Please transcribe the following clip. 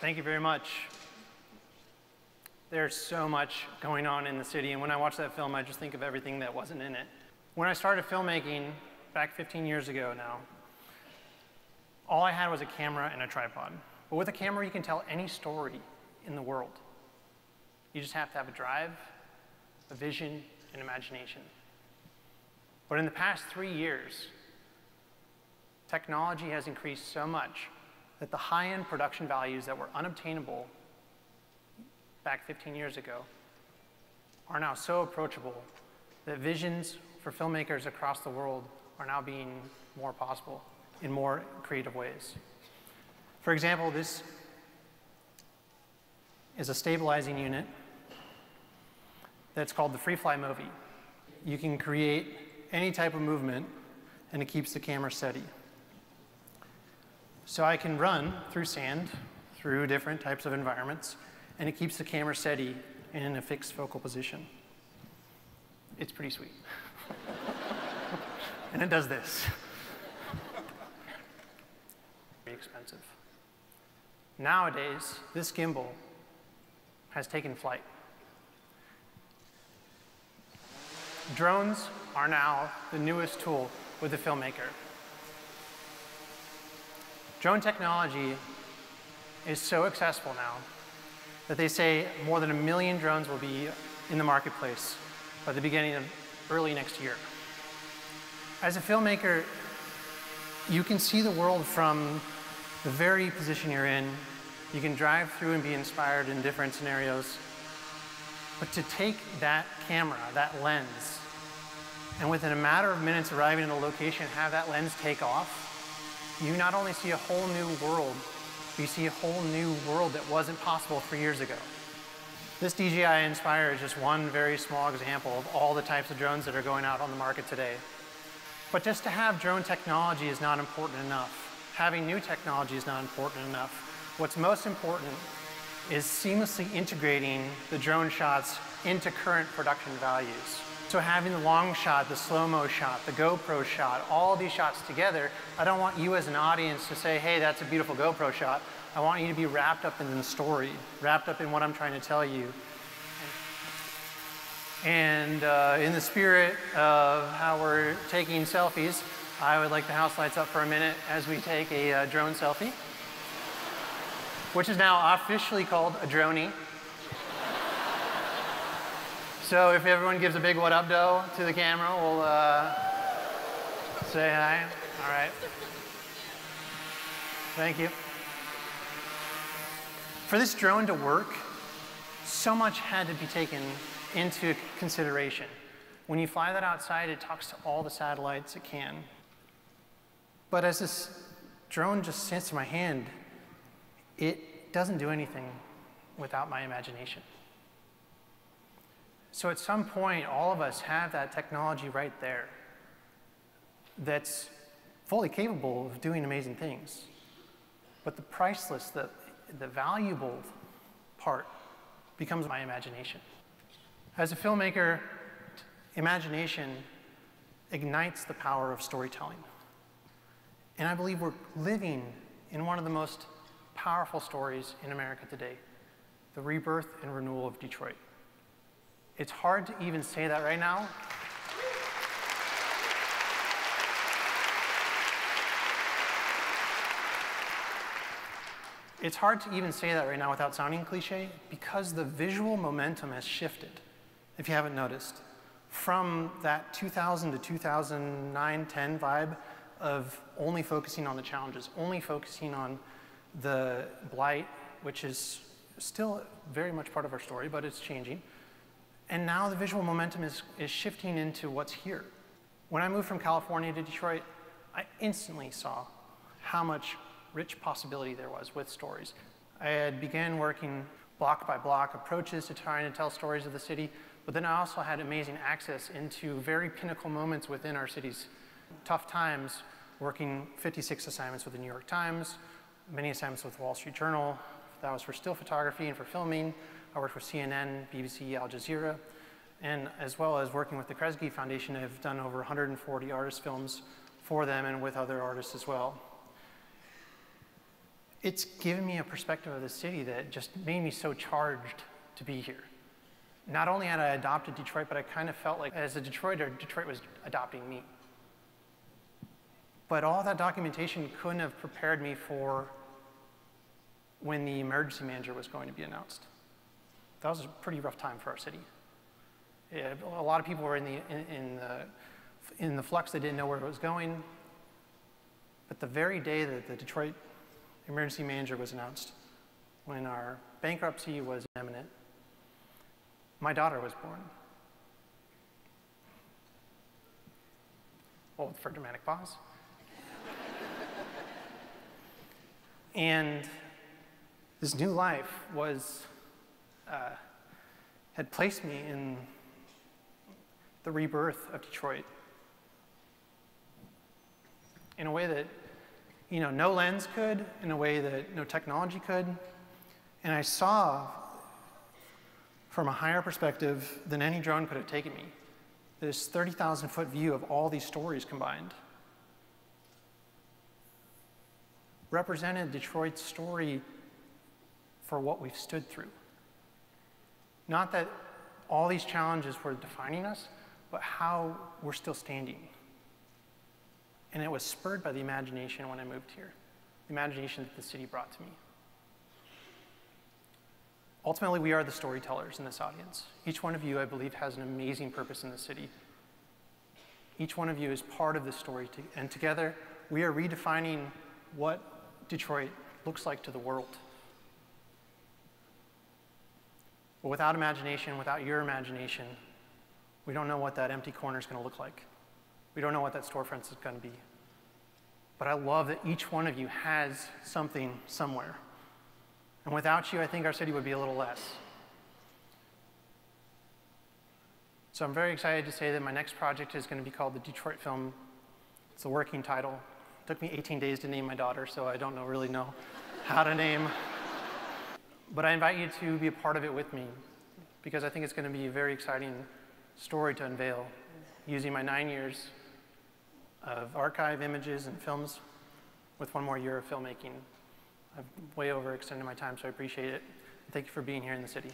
Thank you very much. There's so much going on in the city, and when I watch that film, I just think of everything that wasn't in it. When I started filmmaking back 15 years ago now, all I had was a camera and a tripod. But with a camera, you can tell any story in the world. You just have to have a drive, a vision, and imagination. But in the past 3 years, technology has increased so much that the high-end production values that were unobtainable back 15 years ago are now so approachable that visions for filmmakers across the world are now being more possible in more creative ways. For example, this is a stabilizing unit that's called the Freefly Movi. You can create any type of movement, and it keeps the camera steady. So I can run through sand, through different types of environments, and it keeps the camera steady and in a fixed focal position. It's pretty sweet. And it does this. Pretty expensive. Nowadays, this gimbal has taken flight. Drones are now the newest tool with the filmmaker. Drone technology is so accessible now that they say more than 1 million drones will be in the marketplace by the beginning of early next year. As a filmmaker, you can see the world from the very position you're in. You can drive through and be inspired in different scenarios. But to take that camera, that lens, and within a matter of minutes arriving at a location, have that lens take off, you not only see a whole new world, but you see a whole new world that wasn't possible 3 years ago. This DJI Inspire is just one very small example of all the types of drones that are going out on the market today. But just to have drone technology is not important enough. Having new technology is not important enough. What's most important is seamlessly integrating the drone shots into current production values. So having the long shot, the slow-mo shot, the GoPro shot, all these shots together, I don't want you as an audience to say, hey, that's a beautiful GoPro shot. I want you to be wrapped up in the story, wrapped up in what I'm trying to tell you. And in the spirit of how we're taking selfies, I would like the house lights up for a minute as we take a drone selfie, which is now officially called a droney. So if everyone gives a big what up dough to the camera, we'll say hi. All right. Thank you. For this drone to work, so much had to be taken into consideration. When you fly that outside, it talks to all the satellites it can. But as this drone just sits in my hand, it doesn't do anything without my imagination. So at some point, all of us have that technology right there that's fully capable of doing amazing things. But the priceless, the valuable part becomes my imagination. As a filmmaker, imagination ignites the power of storytelling. And I believe we're living in one of the most powerful stories in America today, the rebirth and renewal of Detroit. It's hard to even say that right now. It's hard to even say that right now without sounding cliche, because the visual momentum has shifted, if you haven't noticed, from that 2000 to 2009, 10 vibe of only focusing on the challenges, only focusing on the blight, which is still very much part of our story, but it's changing. And now the visual momentum is shifting into what's here. When I moved from California to Detroit, I instantly saw how much rich possibility there was with stories. I had began working block by block approaches to trying to tell stories of the city, but then I also had amazing access into very pinnacle moments within our city's tough times, working 56 assignments with the New York Times, many assignments with the Wall Street Journal. That was for still photography and for filming. I worked with CNN, BBC, Al Jazeera, and as well as working with the Kresge Foundation, have done over 140 artist films for them and with other artists as well. It's given me a perspective of the city that just made me so charged to be here. Not only had I adopted Detroit, but I kind of felt like, as a Detroiter, Detroit was adopting me. But all that documentation couldn't have prepared me for when the emergency manager was going to be announced. That was a pretty rough time for our city. A lot of people were in the flux. They didn't know where it was going. But the very day that the Detroit emergency manager was announced, when our bankruptcy was imminent, my daughter was born. Hold for dramatic pause. And this new life was, had placed me in the rebirth of Detroit in a way that, you know, no lens could, in a way that no technology could. And I saw from a higher perspective than any drone could have taken me, this 30,000-foot view of all these stories combined. Represented Detroit's story for what we've stood through. Not that all these challenges were defining us, but how we're still standing. And it was spurred by the imagination when I moved here, the imagination that the city brought to me. Ultimately, we are the storytellers in this audience. Each one of you, I believe, has an amazing purpose in the city. Each one of you is part of the story, and together, we are redefining what Detroit looks like to the world. But without imagination, without your imagination, we don't know what that empty corner is going to look like. We don't know what that storefront is going to be. But I love that each one of you has something somewhere. And without you, I think our city would be a little less. So I'm very excited to say that my next project is going to be called the Detroit Film. It's a working title. It took me 18 days to name my daughter, so I don't really know how to name. But I invite you to be a part of it with me, because I think it's going to be a very exciting story to unveil, using my 9 years of archive images and films with 1 more year of filmmaking. I've way overextended my time, so I appreciate it. Thank you for being here in the city.